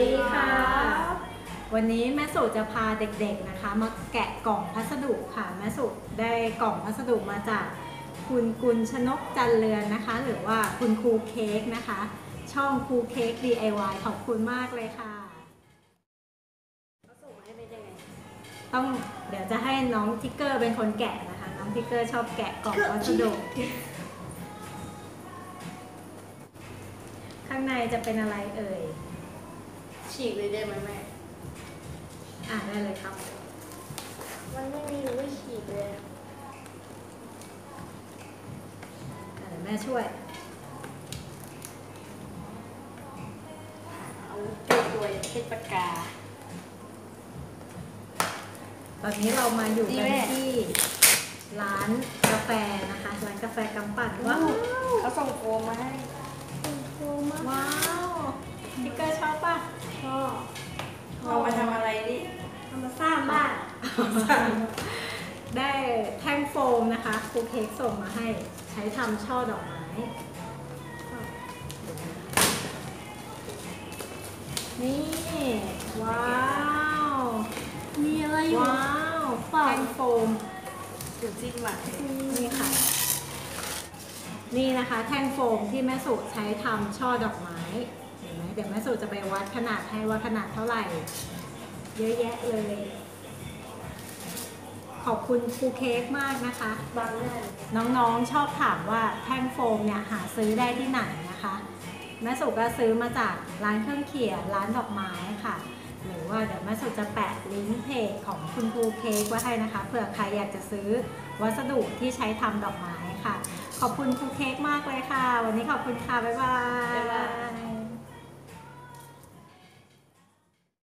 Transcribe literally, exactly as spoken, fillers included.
ดีค่ะวันนี้แม่สุจะพาเด็กๆนะคะมาแกะกล่องพัสดุค่ะแม่สุได้กล่องพัสดุมาจากคุณกุลชนกจันเรือนนะคะหรือว่าคุณครูเค้กนะคะช่องครูเค้ก ดี ไอ วาย ขอบคุณมากเลยค่ะต้องเดี๋ยวจะให้น้องทิกเกอร์เป็นคนแกะนะคะน้องทิกเกอร์ชอบแกะกล่องพัสดุข้างในจะเป็นอะไรเอ่ยฉีกเลยได้ไหมแม่อ่ะได้เลยครับมันไม่มีรูฉีกเลยแม่ช่วยเอาตัวเช็ดปากกาตอนนี้เรามาอยู่กันที่ร้านกาแฟนะคะร้านกาแฟกำปั่นว้าวเขาส่งโฟมมาให้โฟมมาว้าวพี่เกอร์ชอบป่ะชอบเรามาทำอะไรดิเอามาสร้างบ้านได้แท่งโฟมนะคะครูเค้กส่งมาให้ใช้ทำช่อดอกไม้นี่ว้าวมีอะไรอยู่ว้าวแท่งโฟมจุดจิ้มแบบนี่ค่ะนี่นะคะแท่งโฟมที่แม่สุใช้ทำช่อดอกไม้เห็นไหมเดี๋ยวแม่สุจะไปวัดขนาดให้ว่าขนาดเท่าไหร่เยอะแยะเลยขอบคุณครูเค้กมากนะคะน้องๆชอบถามว่าแท่งโฟมเนี่ยหาซื้อได้ที่ไหนนะคะแม่สุก็ซื้อมาจากร้านเครื่องเขียนร้านดอกไม้ค่ะหรือว่าเดี๋ยวแม่สุจะแปะลิงก์เพจของคุณครูเค้กไว้ให้นะคะเผื่อใครอยากจะซื้อวัสดุที่ใช้ทำดอกไม้ค่ะขอบคุณครูเค้กมากเลยค่ะวันนี้ขอบคุณค่ะบ๊ายบาย